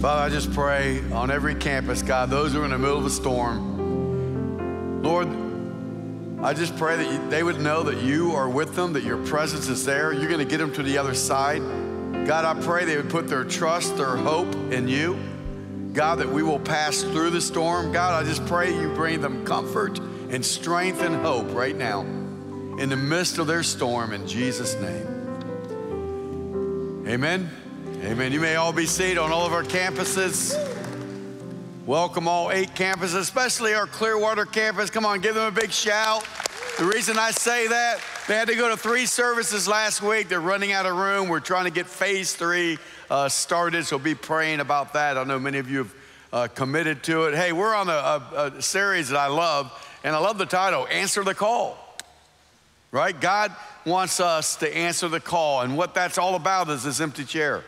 Father, I just pray on every campus, God, those who are in the middle of a storm. Lord, I just pray that they would know that you are with them, that your presence is there. You're going to get them to the other side. God, I pray they would put their trust, their hope in you. God, that we will pass through the storm. God, I just pray you bring them comfort and strength and hope right now in the midst of their storm, in Jesus' name. Amen. Amen. You may all be seated on all of our campuses. Welcome all 8 campuses, especially our Clearwater campus. Come on, give them a big shout. The reason I say that, they had to go to 3 services last week. They're running out of room. We're trying to get phase 3 started, so be praying about that. I know many of you have committed to it. Hey, we're on a series that I love, and I love the title, Answer the Call. Right? God wants us to answer the call, and what that's all about is this empty chair.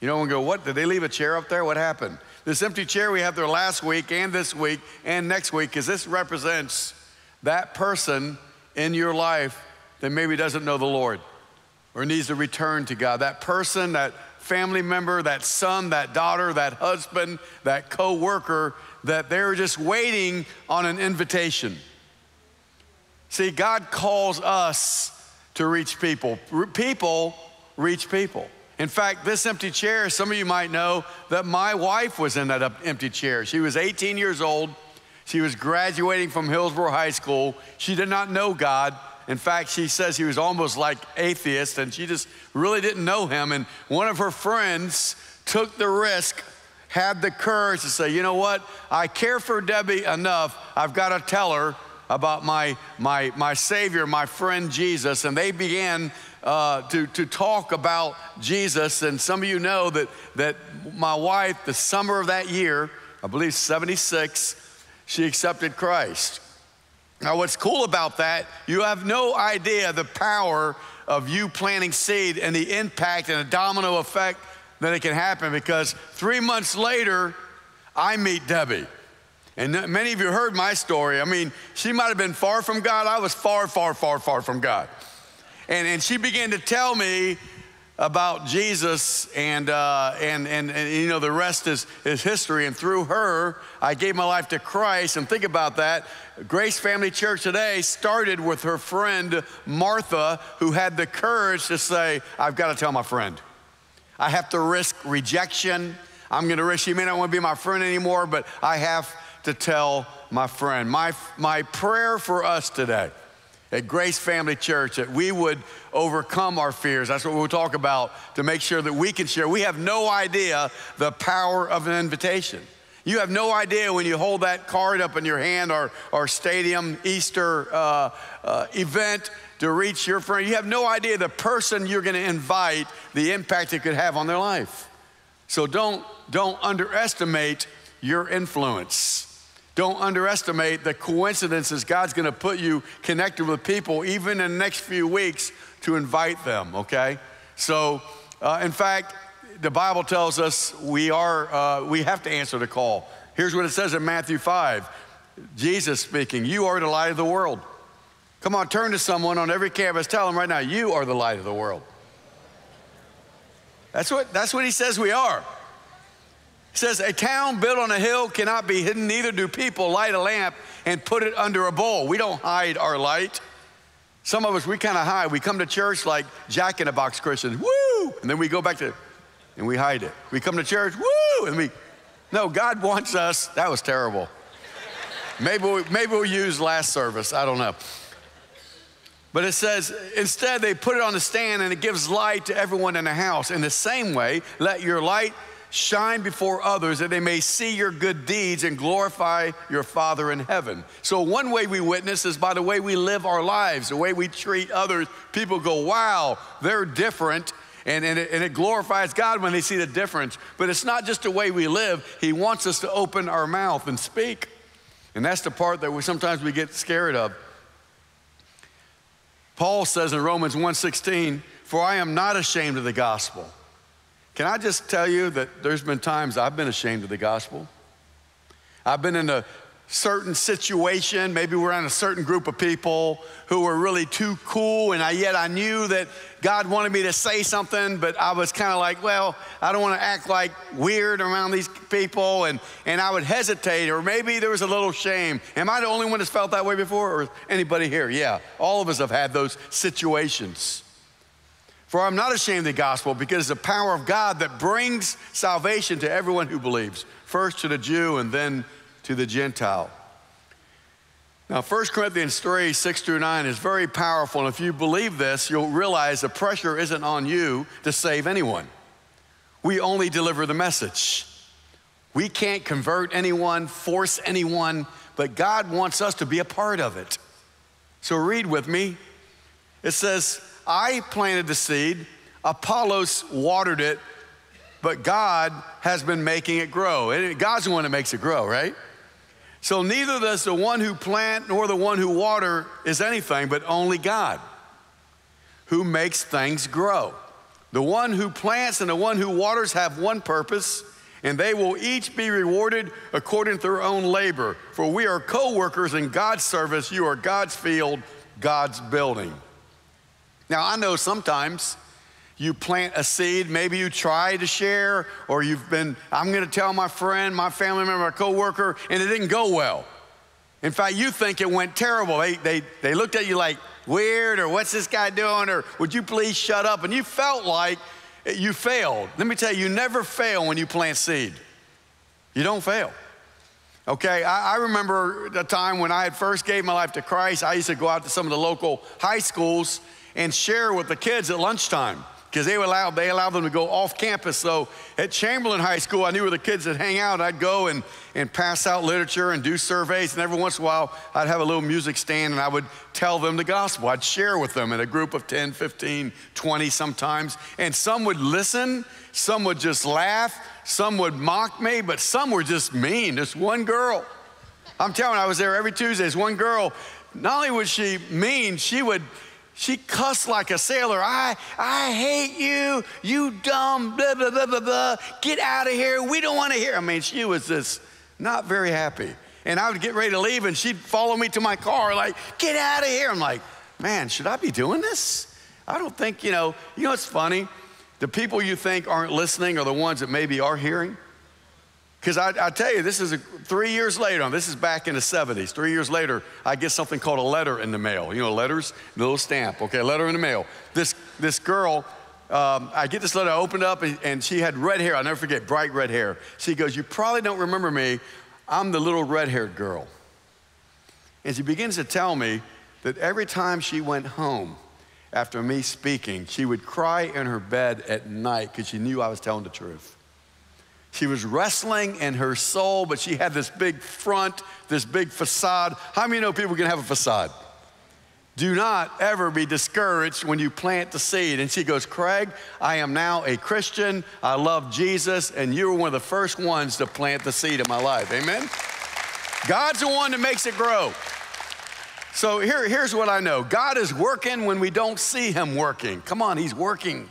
You know, we go, what, did they leave a chair up there? What happened? This empty chair we had there last week and this week and next week, because this represents that person in your life that maybe doesn't know the Lord or needs to return to God. That person, that family member, that son, that daughter, that husband, that co-worker, that they're just waiting on an invitation. See, God calls us to reach people. People reach people. In fact, this empty chair, some of you might know that my wife was in that empty chair. She was 18 years old. She was graduating from Hillsborough High School. She did not know God. In fact, she says she was almost like atheist, and she just really didn't know him. And one of her friends took the risk, had the courage to say, you know what? I care for Debbie enough. I've got to tell her about my Savior, my friend Jesus. And they began to talk about Jesus. And some of you know that my wife, the summer of that year, I believe 76, she accepted Christ. Now what's cool about that, you have no idea the power of you planting seed and the impact and the domino effect that it can happen, because 3 months later, I meet Debbie. And many of you heard my story. I mean, she might have been far from God. I was far, far, far, far from God. And she began to tell me about Jesus, and you know, the rest is history. And through her, I gave my life to Christ. And think about that. Grace Family Church today started with her friend Martha, who had the courage to say, I've got to tell my friend. I have to risk rejection. I'm going to risk, she may not want to be my friend anymore, but I have to tell my friend. My prayer for us today at Grace Family Church, that we would overcome our fears. That's what we'll talk about, to make sure that we can share. We have no idea the power of an invitation. You have no idea when you hold that card up in your hand, or our stadium Easter event to reach your friend. You have no idea the person you're gonna invite, the impact it could have on their life. So don't underestimate your influence. Don't underestimate the coincidences God's gonna put you connected with people even in the next few weeks to invite them, okay? So, in fact, the Bible tells us we have to answer the call. Here's what it says in Matthew 5, Jesus speaking, you are the light of the world. Come on, turn to someone on every campus, tell them right now, you are the light of the world. That's what he says we are. It says, a town built on a hill cannot be hidden, neither do people light a lamp and put it under a bowl. We don't hide our light. Some of us, we kind of hide. We come to church like jack-in-the-box Christians, woo! And then we go back to, and we hide it. We come to church, woo! And no, God wants us, that was terrible. Maybe we'll use last service, I don't know. But it says, instead they put it on the stand and it gives light to everyone in the house. In the same way, let your light shine before others that they may see your good deeds and glorify your Father in heaven. So one way we witness is by the way we live our lives, the way we treat others. People go, wow, they're different, and it glorifies God when they see the difference. But it's not just the way we live. He wants us to open our mouth and speak. And that's the part that sometimes we get scared of. Paul says in Romans 1:16, for I am not ashamed of the gospel. Can I just tell you that there's been times I've been ashamed of the gospel? I've been in the certain situation, maybe we're on a certain group of people who were really too cool, and yet I knew that God wanted me to say something, but I was kind of like, well, I don't want to act like weird around these people, and I would hesitate, or maybe there was a little shame. Am I the only one that's felt that way before, or anybody here? Yeah, all of us have had those situations. For I'm not ashamed of the gospel, because it's the power of God that brings salvation to everyone who believes, first to the Jew and then to the Gentile. Now, 1 Corinthians 3, 6 through 9 is very powerful, and if you believe this, you'll realize the pressure isn't on you to save anyone. We only deliver the message. We can't convert anyone, force anyone, but God wants us to be a part of it. So read with me. It says, I planted the seed, Apollos watered it, but God has been making it grow. And God's the one that makes it grow, right? So neither does the one who plant nor the one who water is anything, but only God who makes things grow. The one who plants and the one who waters have one purpose, and they will each be rewarded according to their own labor. For we are co-workers in God's service. You are God's field, God's building. Now, I know sometimes you plant a seed, maybe you try to share, or you've been, I'm gonna tell my friend, my family member, my coworker, and it didn't go well. In fact, you think it went terrible. They looked at you like, weird, or what's this guy doing, or would you please shut up? And you felt like you failed. Let me tell you, you never fail when you plant seed. You don't fail. Okay, I remember the time when I had first gave my life to Christ. I used to go out to some of the local high schools and share with the kids at lunchtime, because they allowed them to go off campus. So at Chamberlain High School, I knew where the kids would hang out. I'd go and pass out literature and do surveys, and every once in a while, I'd have a little music stand and I would tell them the gospel. I'd share with them in a group of 10, 15, 20 sometimes, and some would listen, some would just laugh, some would mock me, but some were just mean. This one girl, I'm telling you, I was there every Tuesday. This one girl, not only was she mean, she cussed like a sailor. I hate you, you dumb, blah, blah, blah, blah, blah. Get out of here, we don't wanna hear. I mean, she was just not very happy. And I would get ready to leave and she'd follow me to my car like, get out of here. I'm like, man, should I be doing this? I don't think, you know what's funny? The people you think aren't listening are the ones that maybe are hearing. Because I tell you, this is 3 years later, this is back in the 70s, 3 years later, I get something called a letter in the mail. You know, letters, little stamp, okay, letter in the mail. This girl, I get this letter, I opened up, and she had red hair. I'll never forget, bright red hair. She goes, you probably don't remember me. I'm the little red-haired girl. And she begins to tell me that every time she went home after me speaking, she would cry in her bed at night because she knew I was telling the truth. She was wrestling in her soul, but she had this big front, this big facade. How many know people can have a facade? Do not ever be discouraged when you plant the seed. And she goes, Craig, I am now a Christian. I love Jesus, and you were one of the first ones to plant the seed in my life. Amen? God's the one that makes it grow. So here's what I know. God is working when we don't see him working. Come on, he's working.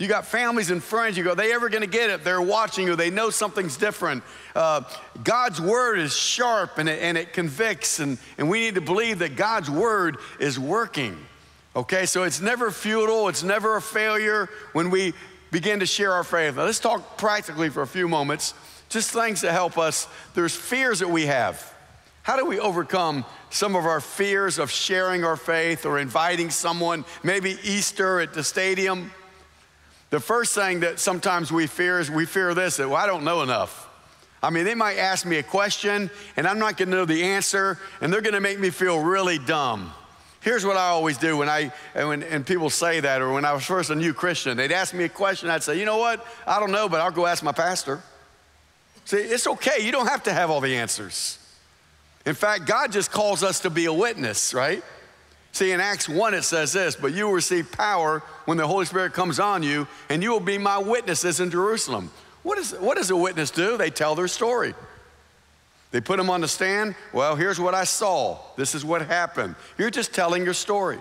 You got families and friends, you go, are they ever gonna get it? They're watching you, they know something's different. God's word is sharp and it convicts, and we need to believe that God's word is working, okay? So it's never futile, it's never a failure when we begin to share our faith. Now let's talk practically for a few moments, just things to help us. There's fears that we have. How do we overcome some of our fears of sharing our faith or inviting someone, maybe Easter at the stadium? The first thing that sometimes we fear is we fear this, that, well, I don't know enough. I mean, they might ask me a question and I'm not gonna know the answer and they're gonna make me feel really dumb. Here's what I always do when people say that, or when I was first a new Christian, they'd ask me a question, I'd say, you know what? I don't know, but I'll go ask my pastor. See, it's okay, you don't have to have all the answers. In fact, God just calls us to be a witness, right? See, in Acts 1, it says this, but you will receive power when the Holy Spirit comes on you, and you will be my witnesses in Jerusalem. What does a witness do? They tell their story. They put them on the stand. Well, here's what I saw. This is what happened. You're just telling your story.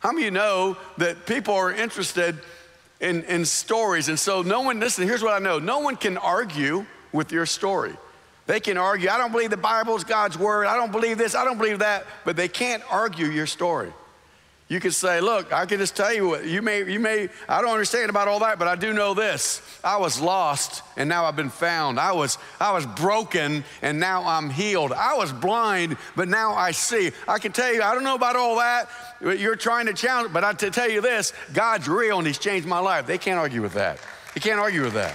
How many of you know that people are interested in stories? And so no one, listen, here's what I know. No one can argue with your story. They can argue, I don't believe the Bible is God's word. I don't believe this, I don't believe that. But they can't argue your story. You can say, look, I can just tell you what, I don't understand about all that, but I do know this. I was lost and now I've been found. I was broken and now I'm healed. I was blind, but now I see. I can tell you, I don't know about all that. You're trying to challenge, but I can tell you this, God's real and he's changed my life. They can't argue with that. You can't argue with that.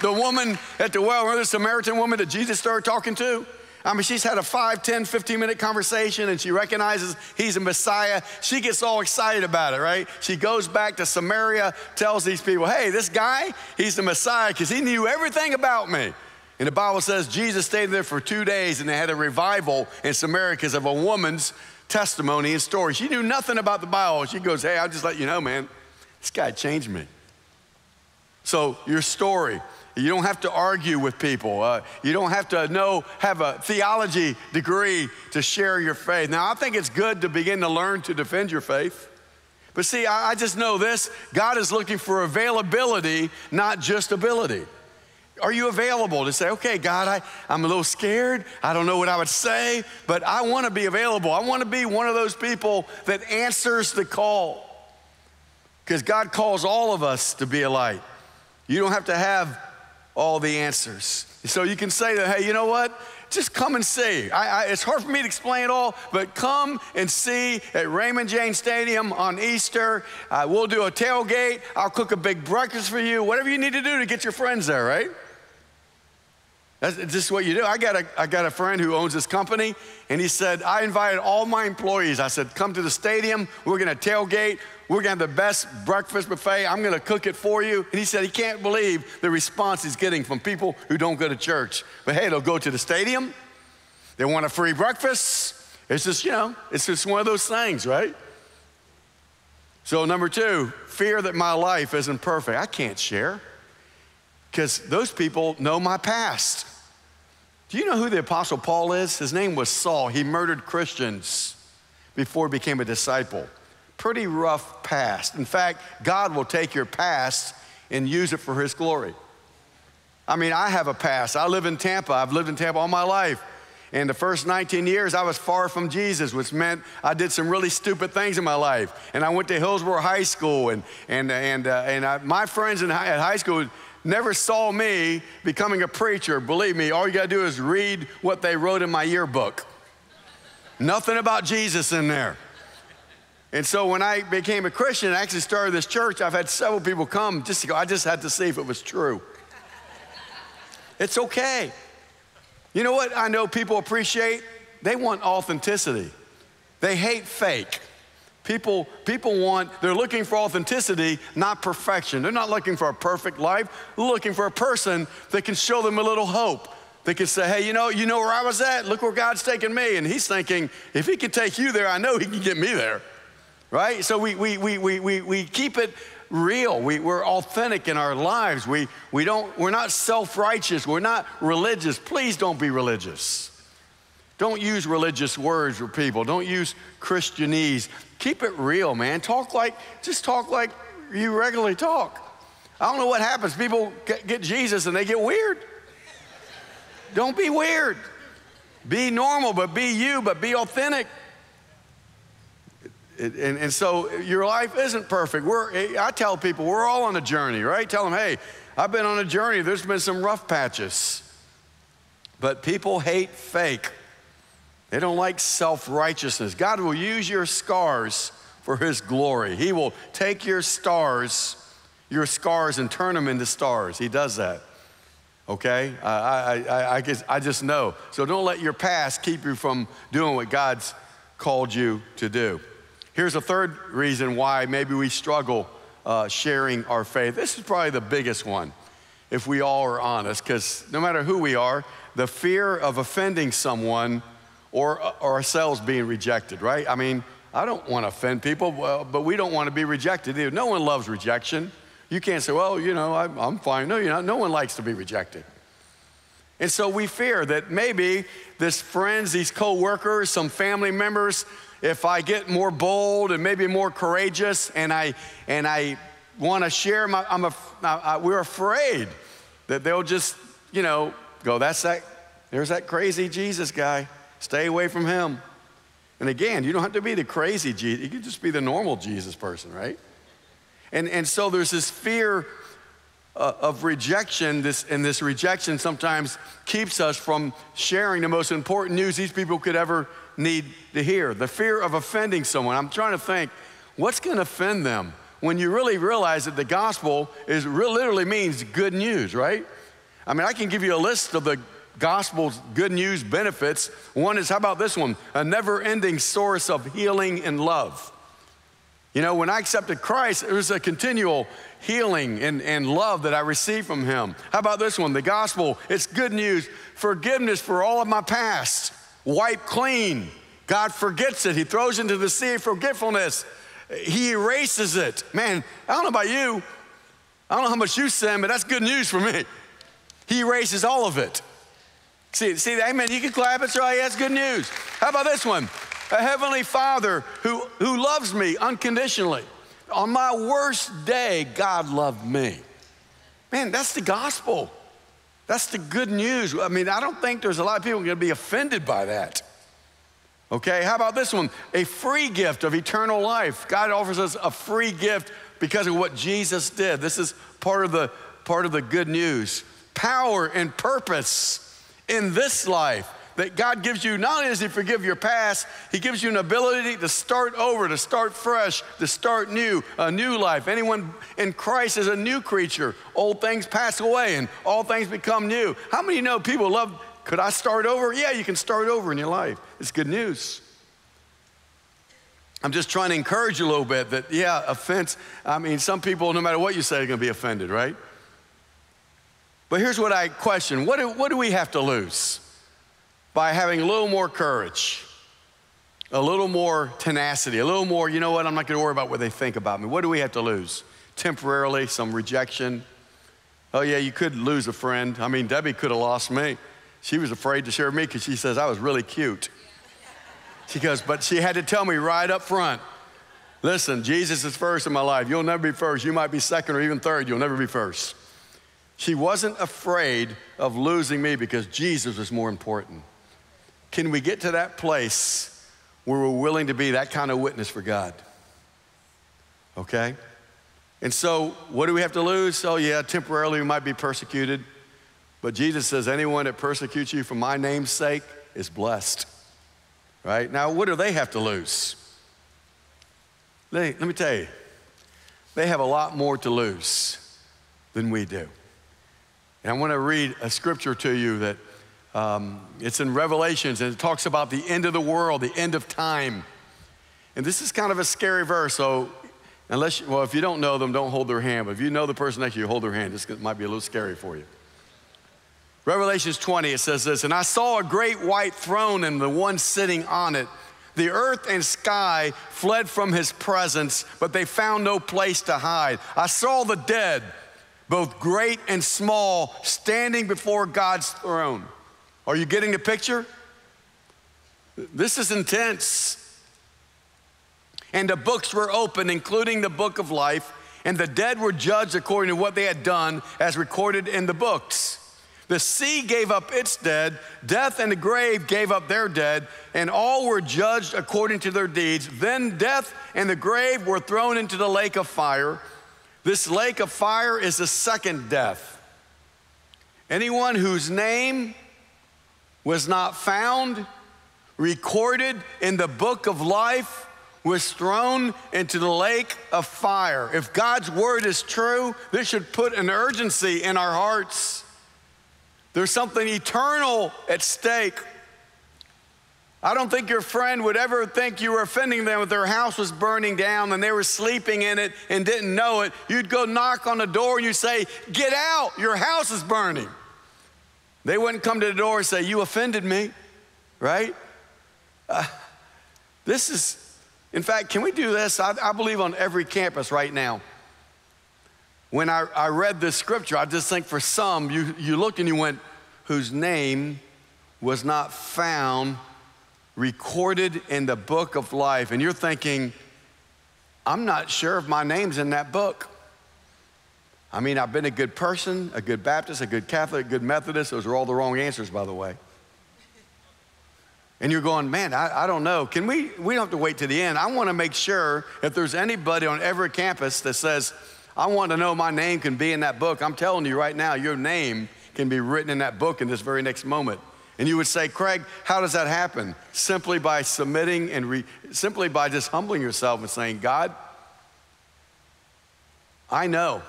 The woman at the well, remember the Samaritan woman that Jesus started talking to? I mean, she's had a 5, 10, 15-minute conversation and she recognizes he's a Messiah. She gets all excited about it, right? She goes back to Samaria, tells these people, hey, this guy, he's the Messiah because he knew everything about me. And the Bible says Jesus stayed there for 2 days and they had a revival in Samaria because of a woman's testimony and story. She knew nothing about the Bible. She goes, hey, I'll just let you know, man, this guy changed me. So your story, you don't have to argue with people. You don't have to have a theology degree to share your faith. Now, I think it's good to begin to learn to defend your faith. But see, I just know this, God is looking for availability, not just ability. Are you available to say, okay, God, I'm a little scared. I don't know what I would say, but I want to be available. I want to be one of those people that answers the call because God calls all of us to be a light. You don't have to have all the answers. So you can say that, hey, you know what? Just come and see. It's hard for me to explain it all, but come and see at Raymond James Stadium on Easter. We'll do a tailgate. I'll cook a big breakfast for you. Whatever you need to do to get your friends there, right? That's just what you do. I got a friend who owns this company, and he said, I invited all my employees. I said, come to the stadium. We're going to tailgate. We're gonna have the best breakfast buffet. I'm gonna cook it for you. And he said he can't believe the response he's getting from people who don't go to church. But hey, they'll go to the stadium. They want a free breakfast. It's just, you know, it's just one of those things, right? So number 2, fear that my life isn't perfect. I can't share because those people know my past. Do you know who the Apostle Paul is? His name was Saul. He murdered Christians before he became a disciple. Pretty rough past. In fact, God will take your past and use it for his glory. I mean, I have a past. I live in Tampa. I've lived in Tampa all my life. And the first 19 years, I was far from Jesus, which meant I did some really stupid things in my life. And I went to Hillsborough High School, and my friends at high school never saw me becoming a preacher. Believe me, all you gotta do is read what they wrote in my yearbook. Nothing about Jesus in there. And so when I became a Christian and actually started this church, I've had several people come just to go, I just had to see if it was true. It's okay. You know what I know people appreciate? They want authenticity. They hate fake. People they're looking for authenticity, not perfection. They're not looking for a perfect life. They're looking for a person that can show them a little hope. They can say, hey, you know where I was at? Look where God's taking me. And he's thinking, if he can take you there, I know he can get me there. Right? So we keep it real. We're authentic in our lives. We're not self-righteous. We're not religious. Please don't be religious. Don't use religious words for people. Don't use Christianese. Keep it real, man. Just talk like you regularly talk. I don't know what happens. People get Jesus and they get weird. Don't be weird. Be normal, but be you, but be authentic. And so your life isn't perfect. I tell people, we're all on a journey, right? Tell them, hey, I've been on a journey. There's been some rough patches. But people hate fake. They don't like self-righteousness. God will use your scars for his glory. He will take your scars and turn them into stars. He does that, okay? I just know. So don't let your past keep you from doing what God's called you to do. Here's a third reason why maybe we struggle sharing our faith. This is probably the biggest one, if we all are honest, because no matter who we are, the fear of offending someone or ourselves being rejected, right? I mean, I don't want to offend people, but we don't want to be rejected either. No one loves rejection. You can't say, well, you know, I'm fine. No, you're not. No one likes to be rejected. And so we fear that maybe these friends, these co-workers, some family members, if I get more bold and maybe more courageous and I want to share, we're afraid that they'll just you know, go, there's that crazy Jesus guy. Stay away from him. And again, you don't have to be the crazy Jesus. You can just be the normal Jesus person, right? And so there's this fear of rejection, this rejection sometimes keeps us from sharing the most important news these people could ever need to hear. The fear of offending someone. I'm trying to think, what's going to offend them? When you really realize that the gospel is literally means good news, right? I mean, I can give you a list of the gospel's good news benefits. One is, how about this one? A never-ending source of healing and love. You know, when I accepted Christ, it was a continual healing and love that I received from him. How about this one? The gospel, it's good news. Forgiveness for all of my past. Wiped clean. God forgets it. He throws into the sea of forgetfulness. He erases it. Man, I don't know about you. I don't know how much you sin, but that's good news for me. He erases all of it. See, amen, you can clap it, right? That's good news. How about this one? A heavenly Father who loves me unconditionally. On my worst day, God loved me. Man, that's the gospel. That's the good news. I mean, I don't think there's a lot of people who are going to be offended by that. Okay, how about this one? A free gift of eternal life. God offers us a free gift because of what Jesus did. This is part of the good news. Power and purpose in this life. That God gives you, not only does he forgive your past, he gives you an ability to start over, to start fresh, to start new, a new life. Anyone in Christ is a new creature. Old things pass away and all things become new. How many know people love, could I start over? Yeah, you can start over in your life. It's good news. I'm just trying to encourage you a little bit that, yeah, offense, I mean, some people, no matter what you say, are gonna be offended, right? But here's what I question. What do we have to lose? By having a little more courage, a little more tenacity, a little more, you know what, I'm not gonna worry about what they think about me. What do we have to lose? Temporarily, some rejection. Oh yeah, you could lose a friend. I mean, Debbie could have lost me. She was afraid to share me because she says I was really cute. She goes, but she had to tell me right up front, listen, Jesus is first in my life. You'll never be first. You might be second or even third. You'll never be first. She wasn't afraid of losing me because Jesus was more important. Can we get to that place where we're willing to be that kind of witness for God? Okay? And so what do we have to lose? Oh yeah, temporarily we might be persecuted, but Jesus says anyone that persecutes you for my name's sake is blessed, right? Now what do they have to lose? Let me tell you, they have a lot more to lose than we do. And I wanna read a scripture to you that it's in Revelations, and it talks about the end of the world, the end of time. And this is kind of a scary verse, so unless, well, if you don't know them, don't hold their hand, but if you know the person next to you, hold their hand. This might be a little scary for you. Revelations 20, it says this, and I saw a great white throne and the one sitting on it. The earth and sky fled from his presence, but they found no place to hide. I saw the dead, both great and small, standing before God's throne. Are you getting the picture? This is intense. And the books were opened, including the book of life, and the dead were judged according to what they had done as recorded in the books. The sea gave up its dead, death and the grave gave up their dead, and all were judged according to their deeds. Then death and the grave were thrown into the lake of fire. This lake of fire is the second death. Anyone whose name was not found, recorded in the book of life, was thrown into the lake of fire. If God's word is true, this should put an urgency in our hearts. There's something eternal at stake. I don't think your friend would ever think you were offending them if their house was burning down and they were sleeping in it and didn't know it. You'd go knock on the door and you say, get out, your house is burning. They wouldn't come to the door and say, you offended me, right? This is, in fact, can we do this? I believe on every campus right now. When I read this scripture, I just think for some, you looked and you went, whose name was not found, recorded in the book of life. And you're thinking, I'm not sure if my name's in that book. I mean, I've been a good person, a good Baptist, a good Catholic, a good Methodist. Those are all the wrong answers, by the way. And you're going, man, I don't know. Can we don't have to wait to the end. I want to make sure if there's anybody on every campus that says, I want to know my name can be in that book. I'm telling you right now, your name can be written in that book in this very next moment. And you would say, Craig, how does that happen? Simply by submitting and simply by just humbling yourself and saying, God, I know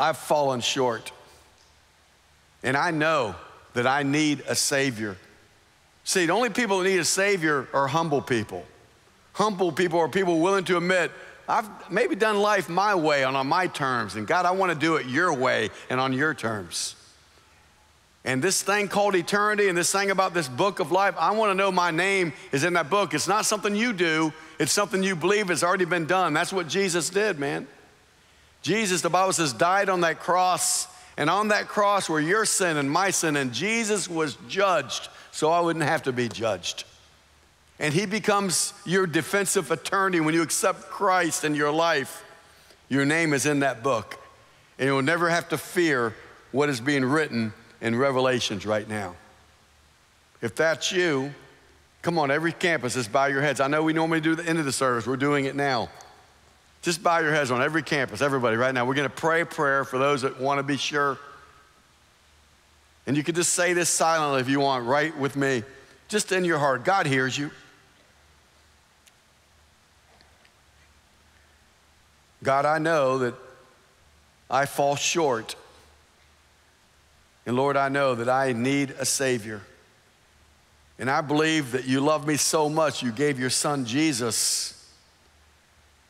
I've fallen short, and I know that I need a Savior. See, the only people that need a Savior are humble people. Humble people are people willing to admit, I've maybe done life my way and on my terms, and God, I want to do it your way and on your terms. And this thing called eternity and this thing about this book of life, I want to know my name is in that book. It's not something you do. It's something you believe has already been done. That's what Jesus did, man. Jesus, the Bible says, died on that cross. And on that cross were your sin and my sin. And Jesus was judged so I wouldn't have to be judged. And he becomes your defensive attorney. When you accept Christ in your life, your name is in that book. And you'll never have to fear what is being written in Revelations right now. If that's you, come on, every campus, just bow your heads. I know we normally do the end of the service. We're doing it now. Just bow your heads on every campus, everybody right now. We're gonna pray a prayer for those that wanna be sure. And you can just say this silently if you want, right with me. Just in your heart, God hears you. God, I know that I fall short. And Lord, I know that I need a Savior. And I believe that you love me so much, you gave your son Jesus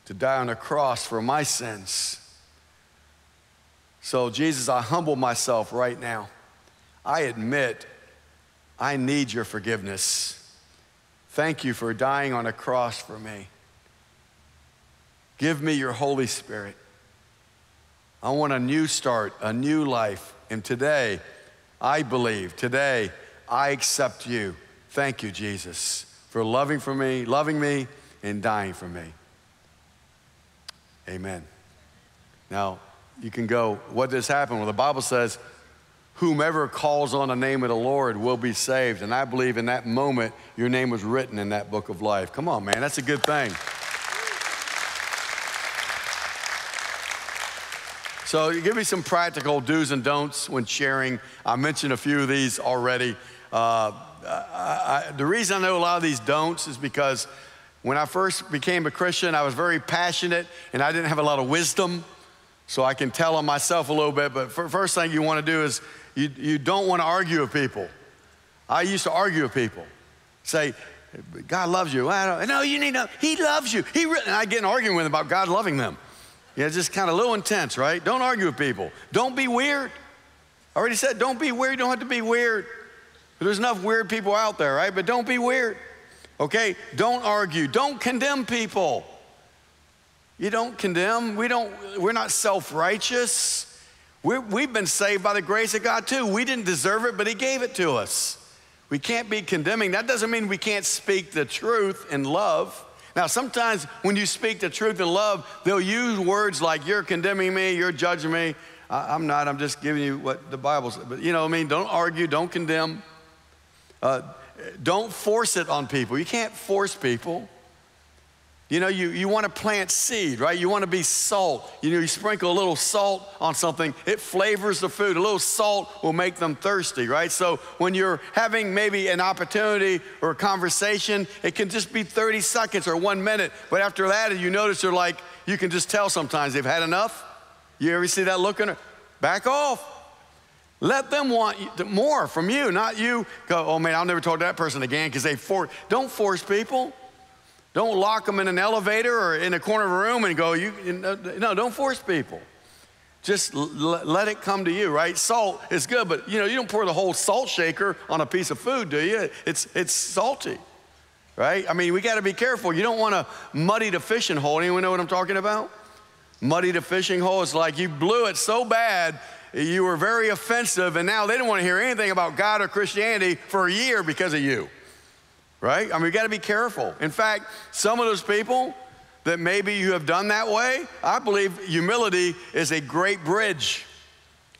to die on a cross for my sins. So Jesus, I humble myself right now. I admit I need your forgiveness. Thank you for dying on a cross for me. Give me your Holy Spirit. I want a new start, a new life. And today, I believe, today, I accept you. Thank you, Jesus, for loving me, and dying for me. Amen. Now, you can go, what does happen? Well, the Bible says, whomever calls on the name of the Lord will be saved. And I believe in that moment, your name was written in that book of life. Come on, man, that's a good thing. So give me some practical do's and don'ts when sharing. I mentioned a few of these already. The reason I know a lot of these don'ts is because when I first became a Christian, I was very passionate and I didn't have a lot of wisdom. So I can tell on myself a little bit, but first thing you wanna do is you don't wanna argue with people. I used to argue with people. Say, God loves you. I don't, no, you need to, he loves you. And I get in arguing with them about God loving them. Yeah, it's just kind of a little intense, right? Don't argue with people. Don't be weird. I already said, don't be weird. You don't have to be weird. There's enough weird people out there, right? But don't be weird, okay? Don't argue. Don't condemn people. You don't condemn. We're not self-righteous. We've been saved by the grace of God too. We didn't deserve it, but he gave it to us. We can't be condemning. That doesn't mean we can't speak the truth in love. Now, sometimes when you speak the truth in love, they'll use words like, you're condemning me, you're judging me. I'm not, I'm just giving you what the Bible says. But you know what I mean? Don't argue, don't condemn. Don't force it on people. You can't force people. You know, you want to plant seed, right? You want to be salt. You know, you sprinkle a little salt on something, it flavors the food. A little salt will make them thirsty, right? So when you're having maybe an opportunity or a conversation, it can just be 30 seconds or 1 minute. But after that, you notice they're like, you can just tell sometimes they've had enough. You ever see that look in her? Back off. Let them want more from you, not you go, oh man, I'll never talk to that person again because they force. Don't force people. Don't lock them in an elevator or in a corner of a room and go, no, don't force people. Just let it come to you, right? Salt is good, but you know, you don't pour the whole salt shaker on a piece of food, do you? It's salty, right? I mean, we gotta be careful. You don't wanna muddy the fishing hole. Anyone know what I'm talking about? Muddy the fishing hole is like you blew it so bad, you were very offensive, and now they don't wanna hear anything about God or Christianity for a year because of you. Right? I mean, we gotta be careful. In fact, some of those people, that maybe you have done that way, I believe humility is a great bridge.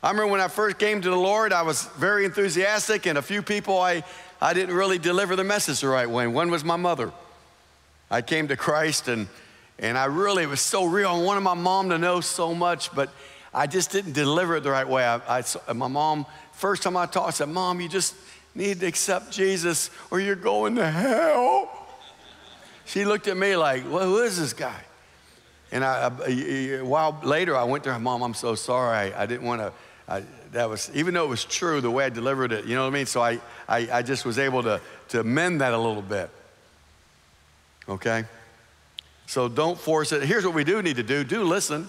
I remember when I first came to the Lord, I was very enthusiastic, and a few people I didn't really deliver the message the right way. One was my mother. I came to Christ, and I really, it was so real. I wanted my mom to know so much, but I just didn't deliver it the right way. My mom, first time I talked, I said, "Mom, you just need to accept Jesus or you're going to hell." She looked at me like, "Well, who is this guy?" And a while later, I went to her, "Mom, I'm so sorry. I didn't want to." That was, even though it was true, the way I delivered it, you know what I mean? So I just was able to mend that a little bit, okay? So don't force it. Here's what we do need to do. Do listen.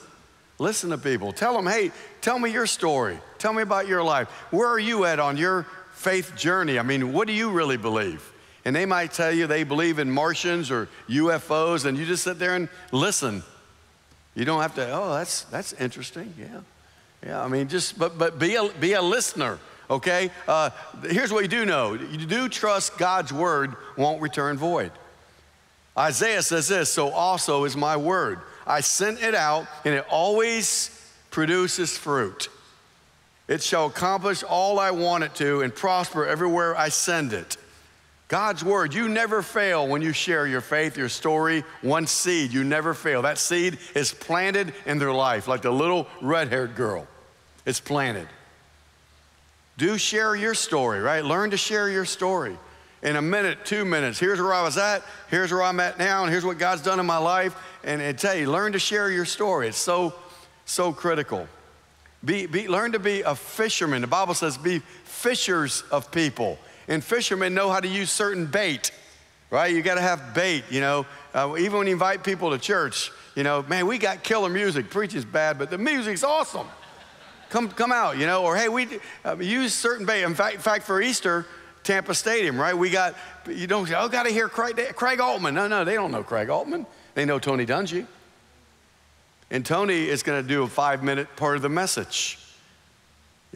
Listen to people. Tell them, "Hey, tell me your story. Tell me about your life. Where are you at on your faith journey? I mean, what do you really believe?" And they might tell you they believe in Martians or UFOs, and you just sit there and listen. You don't have to, "Oh, that's interesting, yeah. Yeah, I mean, just, but be a listener, okay? Here's what you do know. You do trust God's word won't return void. Isaiah says this, "So also is my word. I sent it out, and it always produces fruit. It shall accomplish all I want it to and prosper everywhere I send it." God's word, you never fail when you share your faith, your story, one seed, you never fail. That seed is planted in their life, like the little red-haired girl. It's planted. Do share your story, right? Learn to share your story. In a minute, 2 minutes, here's where I was at, here's where I'm at now, and here's what God's done in my life. And I tell you, learn to share your story. It's so, so critical. Learn to be a fisherman. The Bible says be fishers of people. And fishermen know how to use certain bait, right? You got to have bait, you know. Even when you invite people to church, you know, "Man, we got killer music. Preaching's bad, but the music's awesome. Come out, you know." Or, "Hey, we use certain bait." In fact, for Easter, Tampa Stadium, right? We got, you don't say, "Oh, got to hear Craig Altman." No, they don't know Craig Altman. They know Tony Dungy. And Tony is going to do a 5-minute part of the message.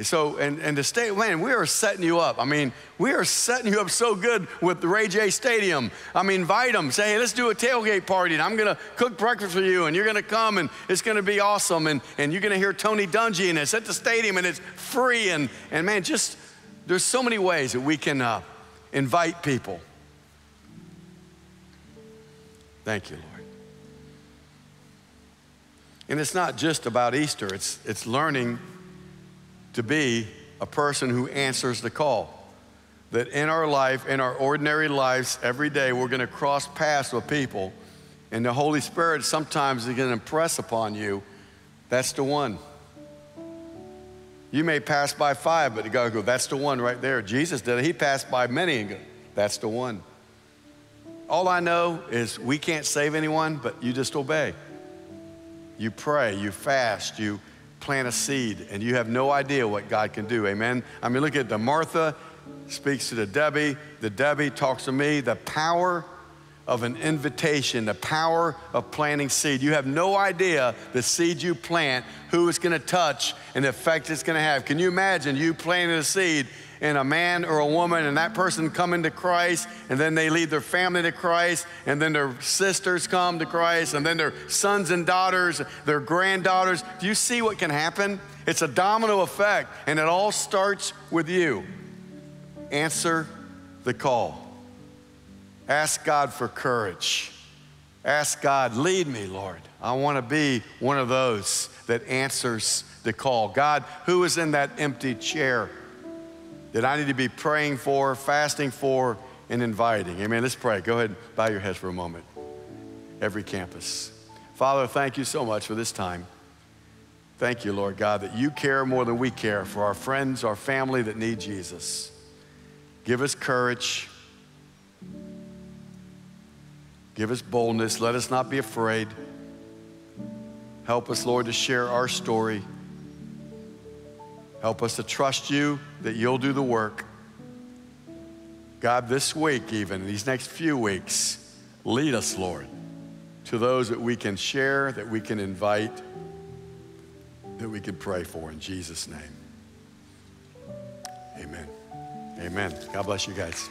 So, and the state, man, we are setting you up. I mean, we are setting you up so good with the Ray J Stadium. I mean, invite them. Say, "Hey, let's do a tailgate party, and I'm going to cook breakfast for you, and you're going to come, and it's going to be awesome, and you're going to hear Tony Dungy, and it's at the stadium, and it's free." And man, just, there's so many ways that we can invite people. Thank you, Lord. And it's not just about Easter. It's learning to be a person who answers the call. That in our life, in our ordinary lives, every day, we're gonna cross paths with people, and the Holy Spirit sometimes is gonna impress upon you, that's the one. You may pass by five, but God will go, "That's the one right there." Jesus did it. He passed by many and go, "That's the one." All I know is we can't save anyone, but you just obey. You pray, you fast, you plant a seed, and you have no idea what God can do, amen? I mean, look at the Martha speaks to the Debbie talks to me, the power of an invitation, the power of planting seed. You have no idea the seed you plant, who it's gonna touch, and the effect it's gonna have. Can you imagine you planting a seed and a man or a woman, and that person coming to Christ, and then they lead their family to Christ, and then their sisters come to Christ, and then their sons and daughters, their granddaughters. Do you see what can happen? It's a domino effect, and it all starts with you. Answer the call. Ask God for courage. Ask God, "Lead me, Lord. I want to be one of those that answers the call." God, who is in that empty chair that I need to be praying for, fasting for, and inviting? Amen. Let's pray. Go ahead and bow your heads for a moment. Every campus. Father, thank you so much for this time. Thank you, Lord God, that you care more than we care for our friends, our family that need Jesus. Give us courage. Give us boldness. Let us not be afraid. Help us, Lord, to share our story. Help us to trust you that you'll do the work. God, this week even, these next few weeks, lead us, Lord, to those that we can share, that we can invite, that we can pray for in Jesus' name. Amen. Amen. God bless you guys.